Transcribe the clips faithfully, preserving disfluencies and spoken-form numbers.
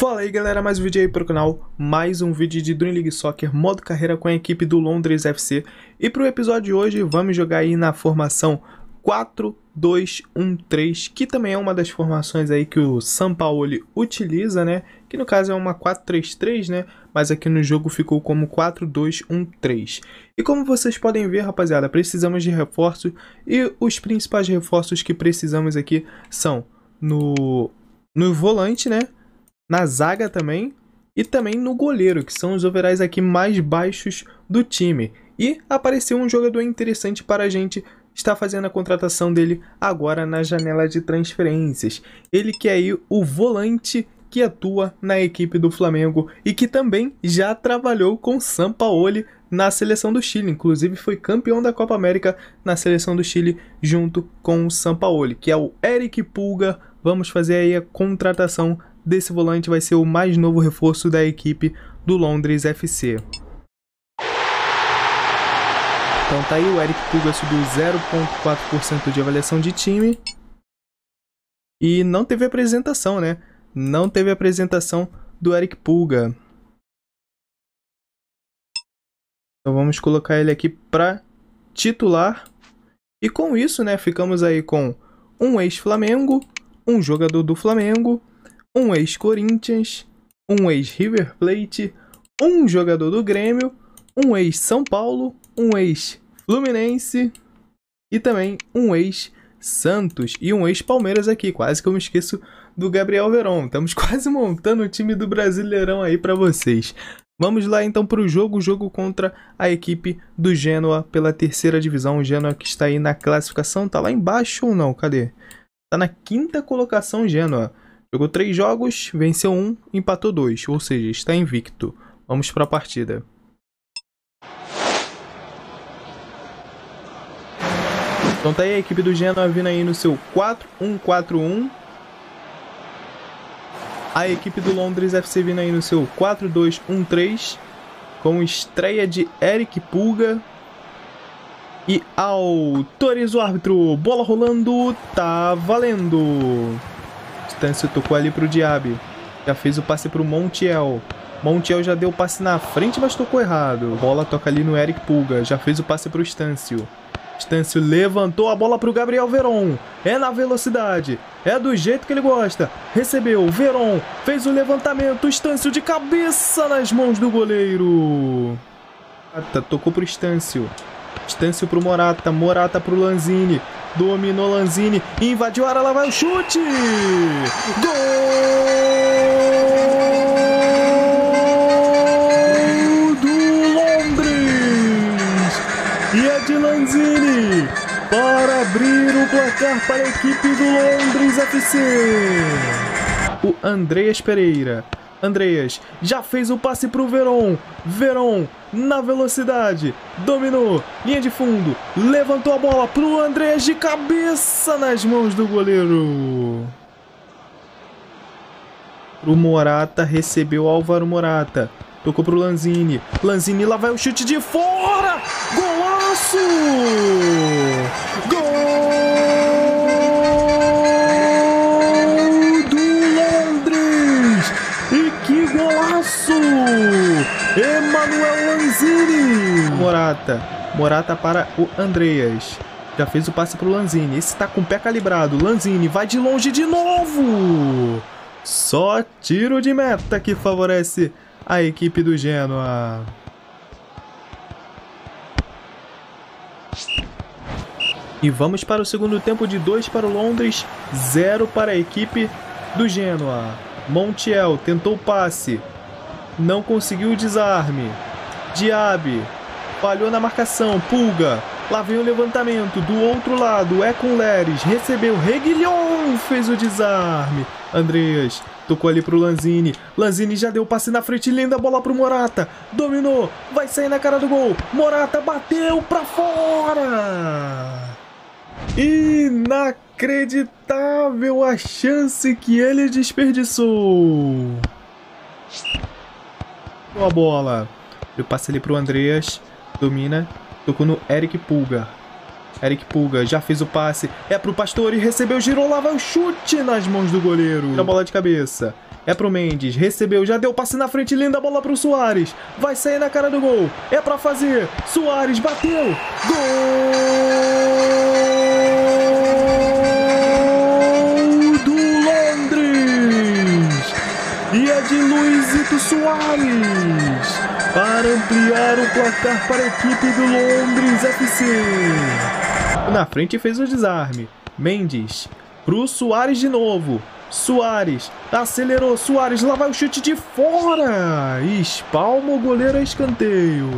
Fala aí galera, mais um vídeo aí para o canal, mais um vídeo de Dream League Soccer, modo carreira com a equipe do Londres F C. E para o episódio de hoje vamos jogar aí na formação quatro dois um três, que também é uma das formações aí que o Sampaoli utiliza, né? Que no caso é uma quatro três três, né? Mas aqui no jogo ficou como quatro dois um três. E como vocês podem ver, rapaziada, precisamos de reforço. E os principais reforços que precisamos aqui são no, no volante, né? Na zaga também e também no goleiro, que são os overais aqui mais baixos do time. E apareceu um jogador interessante para a gente estar fazendo a contratação dele agora na janela de transferências. Ele que é aí o volante que atua na equipe do Flamengo e que também já trabalhou com Sampaoli na seleção do Chile. Inclusive foi campeão da Copa América na seleção do Chile junto com o Sampaoli, que é o Eric Pulga. Vamos fazer aí a contratação desse volante, vai ser o mais novo reforço da equipe do Londres F C. Então tá aí, o Eric Pulga subiu zero vírgula quatro por cento de avaliação de time. E não teve apresentação, né? Não teve apresentação do Eric Pulga. Então vamos colocar ele aqui para titular. E com isso, né, ficamos aí com um ex-Flamengo, um jogador do Flamengo, um ex-Corinthians, um ex-River Plate, um jogador do Grêmio, um ex-São Paulo, um ex-Fluminense e também um ex-Santos e um ex-Palmeiras aqui. Quase que eu me esqueço do Gabriel Verón. Estamos quase montando o time do Brasileirão aí para vocês. Vamos lá então para o jogo, jogo contra a equipe do Genoa pela terceira divisão. O Genoa que está aí na classificação, tá lá embaixo ou não? Cadê? Tá na quinta colocação, Genoa. Jogou três jogos, venceu um, empatou dois, ou seja, está invicto. Vamos para a partida. Então tá aí a equipe do Genoa vindo aí no seu quatro um quatro um. A equipe do Londres F C vindo aí no seu quatro dois um três. Com estreia de Eric Pulga. E autoriza o árbitro. Bola rolando, tá valendo. Estâncio tocou ali para o Diaby. Já fez o passe para o Montiel. Montiel já deu o passe na frente, mas tocou errado. Bola toca ali no Eric Pulga. Já fez o passe para o Estâncio. Estâncio levantou a bola para o Gabriel Verón. É na velocidade. É do jeito que ele gosta. Recebeu. Verón fez o levantamento. Estâncio de cabeça nas mãos do goleiro. Morata tocou para o Estâncio. Estâncio para o Morata. Morata para o Lanzini. Dominou Lanzini, invadiu a área, lá vai o chute! Gol do Londres! E é de Lanzini para abrir o placar para a equipe do Londres F C. O Andreas Pereira. Andreas já fez o passe para o Verón. Verón na velocidade, dominou, linha de fundo, levantou a bola para o Andreas de cabeça nas mãos do goleiro. O Morata recebeu, Álvaro Morata tocou para o Lanzini. Lanzini, lá vai o chute de fora. Golaço! Gol! Emanuel Lanzini. Morata. Morata para o Andreas. Já fez o passe para o Lanzini. Esse está com o pé calibrado. Lanzini vai de longe de novo. Só tiro de meta que favorece a equipe do Genoa. E vamos para o segundo tempo de dois para o Londres, zero para a equipe do Genoa. Montiel tentou o passe. Não conseguiu o desarme. Diaby falhou na marcação. Pulga. Lá vem o levantamento. Do outro lado é com Léris. Recebeu. Reguilhão fez o desarme. Andreas tocou ali pro Lanzini. Lanzini já deu o passe na frente. Linda bola pro Morata. Dominou. Vai sair na cara do gol. Morata bateu pra fora. Inacreditável a chance que ele desperdiçou. A bola, eu passo ali pro Andreas, domina, tocou no Eric Pulga. Eric Pulga já fez o passe, é pro Pastore, recebeu, girou, lá vai o chute nas mãos do goleiro. A bola de cabeça, É pro Mendes, recebeu, já deu passe na frente, linda bola pro Soares. Vai sair na cara do gol, é pra fazer. Soares bateu, gol! E é de Luizito Soares para ampliar o placar para a equipe do Londres F C. Na frente fez o desarme. Mendes pro Soares de novo. Soares acelerou. Soares, lá vai o chute de fora. Espalma o goleiro a escanteio.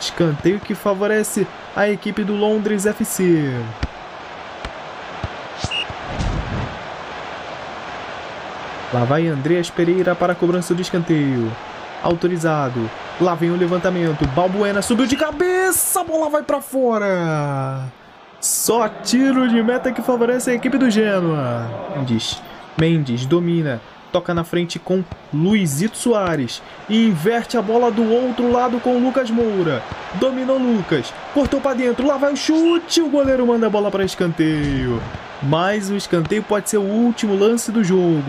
Escanteio que favorece a equipe do Londres F C. Lá vai Andreas Pereira para a cobrança do escanteio. Autorizado. Lá vem o levantamento. Balbuena subiu de cabeça. A bola vai para fora. Só tiro de meta que favorece a equipe do Genoa. Mendes. Mendes domina. Toca na frente com Luizito Soares. E inverte a bola do outro lado com Lucas Moura. Dominou Lucas. Cortou para dentro. Lá vai o chute. O goleiro manda a bola para escanteio. Mas o escanteio pode ser o último lance do jogo.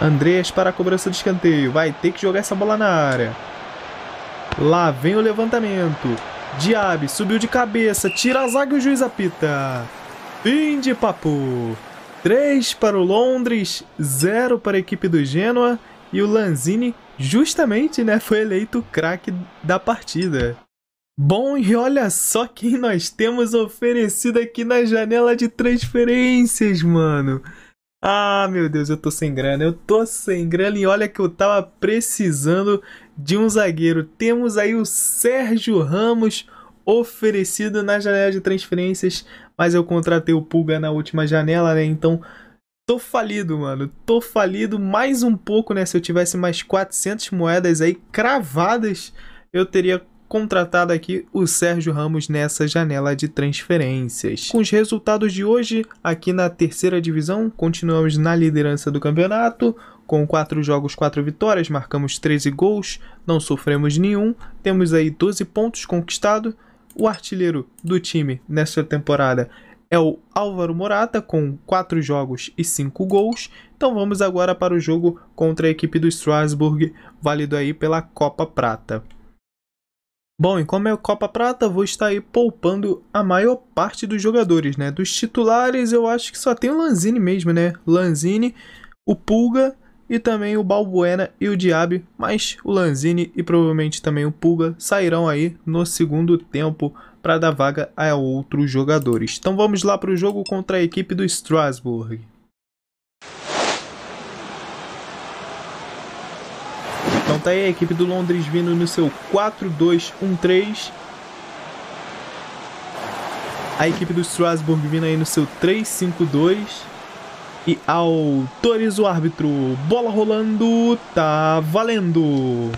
Andreas para a cobrança de escanteio. Vai ter que jogar essa bola na área. Lá vem o levantamento. Diaby subiu de cabeça. Tira a zaga e o juiz apita. Fim de papo. três para o Londres, zero para a equipe do Genoa. E o Lanzini justamente, né, foi eleito craque da partida. Bom, e olha só quem nós temos oferecido aqui na janela de transferências, mano. Ah, meu Deus, eu tô sem grana, eu tô sem grana e olha que eu tava precisando de um zagueiro. Temos aí o Sérgio Ramos oferecido na janela de transferências, mas eu contratei o Pulga na última janela, né, então... Tô falido, mano. Tô falido mais um pouco, né, se eu tivesse mais quatrocentas moedas aí cravadas, eu teria... contratado aqui o Sérgio Ramos nessa janela de transferências. Com os resultados de hoje, aqui na terceira divisão, continuamos na liderança do campeonato, com quatro jogos, quatro vitórias, marcamos treze gols, não sofremos nenhum, temos aí doze pontos conquistados. O artilheiro do time nessa temporada é o Álvaro Morata, com quatro jogos e cinco gols. Então vamos agora para o jogo contra a equipe do Strasbourg, válido aí pela Copa Prata. Bom, e como é a Copa Prata, vou estar aí poupando a maior parte dos jogadores, né? Dos titulares, eu acho que só tem o Lanzini mesmo, né? Lanzini, o Pulga e também o Balbuena e o Diaby. Mas o Lanzini e provavelmente também o Pulga sairão aí no segundo tempo para dar vaga a outros jogadores. Então vamos lá para o jogo contra a equipe do Strasbourg. Então tá aí a equipe do Londres vindo no seu quatro dois um três. A equipe do Strasbourg vindo aí no seu três cinco dois. E autoriza o árbitro. Bola rolando. Tá valendo.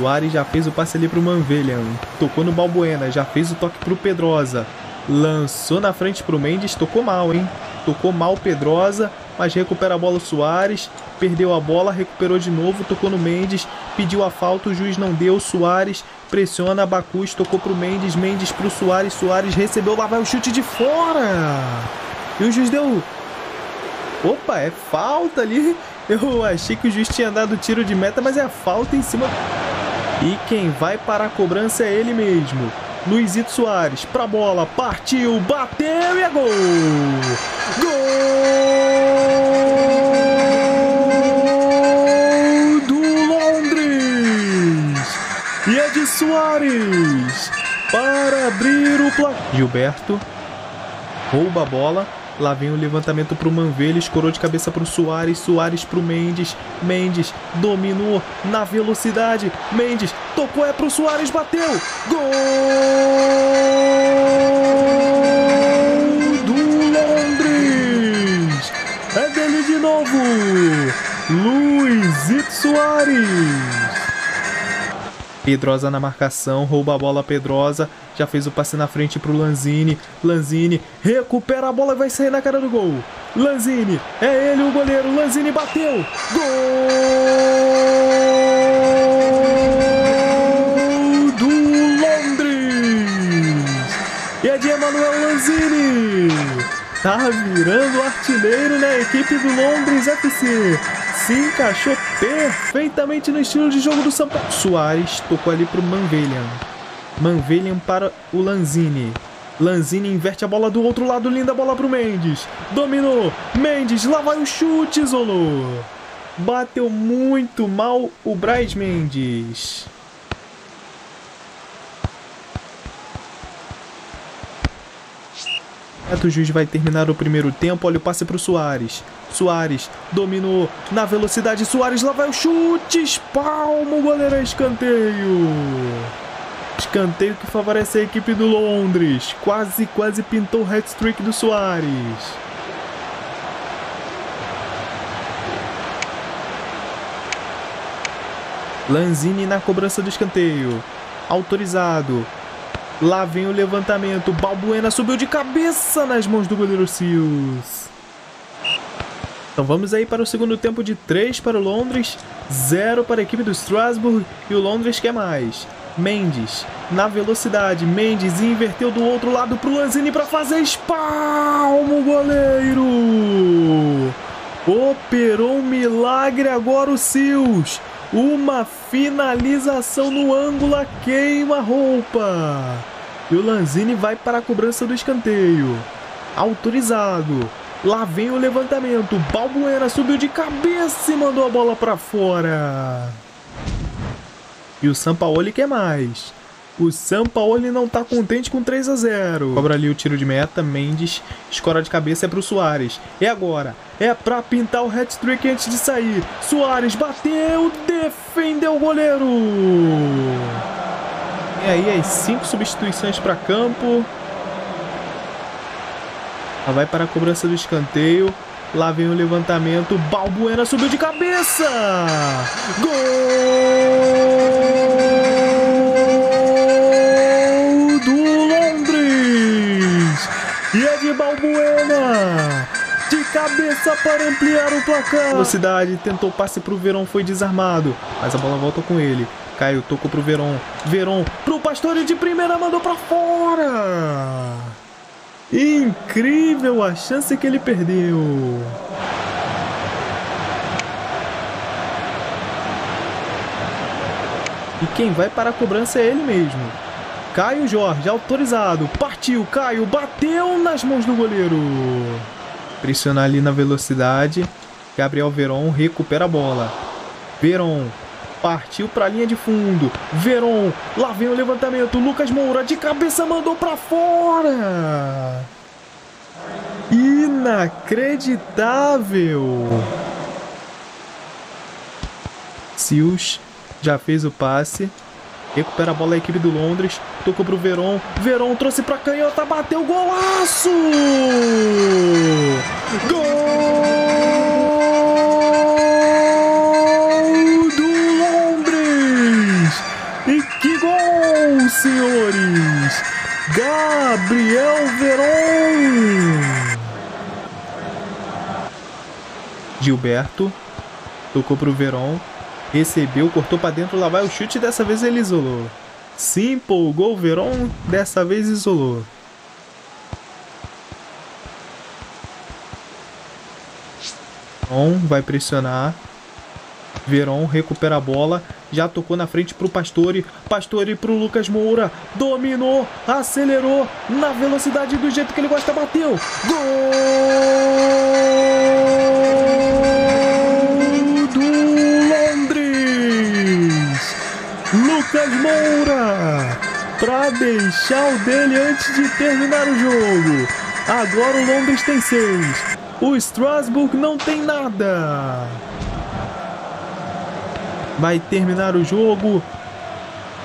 O Ari já fez o passe ali pro Manvelhan. Tocou no Balbuena. Já fez o toque pro Pedrosa. Lançou na frente pro Mendes. Tocou mal, hein? Tocou mal o Pedrosa. Mas recupera a bola o Soares. Perdeu a bola, recuperou de novo, tocou no Mendes, pediu a falta, o juiz não deu, Soares pressiona, Bacuz tocou pro Mendes, Mendes pro Soares, Soares recebeu, lá vai o chute de fora! E o juiz deu... Opa, é falta ali, eu achei que o juiz tinha dado tiro de meta, mas é falta em cima... E quem vai para a cobrança é ele mesmo, Luizito Soares, pra bola, partiu, bateu e é gol! Gol! E é de Soares para abrir o placar. Gilberto rouba a bola. Lá vem o levantamento para o Manvelha. Escorou de cabeça para o Soares. Soares para o Mendes. Mendes dominou na velocidade. Mendes tocou, é para o Soares. Bateu. Gol do Londres. É dele de novo. Luizito Soares. Pedrosa na marcação, rouba a bola Pedrosa, já fez o passe na frente para o Lanzini, Lanzini recupera a bola e vai sair na cara do gol. Lanzini, é ele o goleiro, Lanzini bateu, gol do Londres, e é de Emanuel Lanzini. Tá virando artilheiro na equipe do Londres F C. Se encaixou perfeitamente no estilo de jogo do São Paulo. Soares tocou ali para o Manvelhan. Manvelhan para o Lanzini. Lanzini inverte a bola do outro lado, linda bola para o Mendes. Dominou, Mendes, lá vai o chute, isolou. Bateu muito mal o Braz Mendes. O juiz vai terminar o primeiro tempo. Olha o passe para o Soares. Soares dominou na velocidade. Soares, lá vai o chute. Espalma o goleiro. Escanteio. Escanteio que favorece a equipe do Londres. Quase, quase pintou o hat-trick do Soares. Lanzini na cobrança do escanteio. Autorizado. Lá vem o levantamento. Balbuena subiu de cabeça nas mãos do goleiro Sius. Então vamos aí para o segundo tempo de três para o Londres, zero para a equipe do Strasbourg. E o Londres quer mais. Mendes na velocidade. Mendes inverteu do outro lado para o Lanzini para fazer espalmo o goleiro. Operou um milagre agora o Sius. Uma finalização no ângulo, queima a roupa. E o Lanzini vai para a cobrança do escanteio. Autorizado. Lá vem o levantamento. Balbuena subiu de cabeça e mandou a bola para fora. E o Sampaoli quer mais. O Sampaoli não está contente com três a zero. Cobra ali o tiro de meta. Mendes escora de cabeça, é para o Soares. É agora. É para pintar o hat-trick antes de sair. Soares bateu. Defendeu o goleiro. E aí as cinco substituições para campo. Ela vai para a cobrança do escanteio. Lá vem o levantamento. Balbuena subiu de cabeça. Gol! E é de Balbuena, de cabeça para ampliar o placar. Velocidade, tentou passe para o Verón, foi desarmado, mas a bola volta com ele. Caio tocou para o Verón, Verón para o Pastore de primeira, mandou para fora. Incrível a chance que ele perdeu. E quem vai para a cobrança é ele mesmo. Caio Jorge, autorizado, partiu, Caio, bateu nas mãos do goleiro. Pressiona ali na velocidade, Gabriel Verón recupera a bola. Verón partiu para a linha de fundo, Verón, lá vem o levantamento, Lucas Moura de cabeça mandou para fora. Inacreditável. Sius já fez o passe. Recupera a bola a equipe do Londres. Tocou para o Verón. Verón trouxe para a canhota. Bateu. Golaço! Gol do Londres! E que gol, senhores! Gabriel Verón! Gilberto. Tocou para o Verón. Recebeu, cortou para dentro, lá vai o chute, dessa vez ele isolou. Se empolgou o Verón, dessa vez isolou. Verón vai pressionar. Verón recupera a bola, já tocou na frente para o Pastore. Pastore para o Lucas Moura, dominou, acelerou, na velocidade do jeito que ele gosta, bateu. Gol! Lucas Moura para deixar o dele antes de terminar o jogo. Agora o Londres tem seis. O Strasbourg não tem nada. Vai terminar o jogo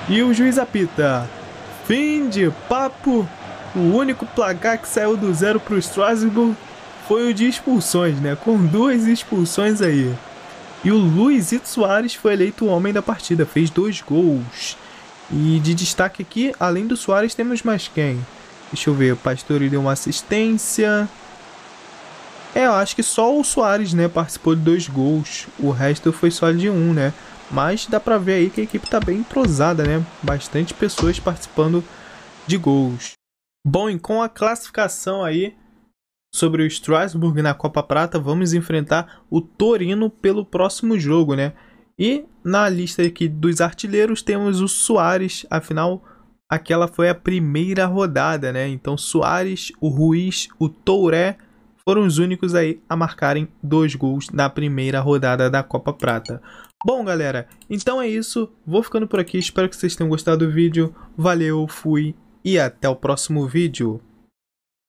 e o juiz apita. Fim de papo. O único placar que saiu do zero para o Strasbourg foi o de expulsões, né? Com duas expulsões aí. E o Luizito Soares foi eleito o homem da partida, fez dois gols. E de destaque aqui, além do Soares, temos mais quem? Deixa eu ver, o Pastore deu uma assistência. É, eu acho que só o Soares, né, participou de dois gols. O resto foi só de um, né? Mas dá pra ver aí que a equipe tá bem entrosada, né? Bastante pessoas participando de gols. Bom, e com a classificação aí, sobre o Strasbourg na Copa Prata, vamos enfrentar o Torino pelo próximo jogo, né? E na lista aqui dos artilheiros temos o Soares, afinal aquela foi a primeira rodada, né? Então Soares, o Ruiz, o Touré foram os únicos aí a marcarem dois gols na primeira rodada da Copa Prata. Bom, galera, então é isso. Vou ficando por aqui. Espero que vocês tenham gostado do vídeo. Valeu, fui e até o próximo vídeo.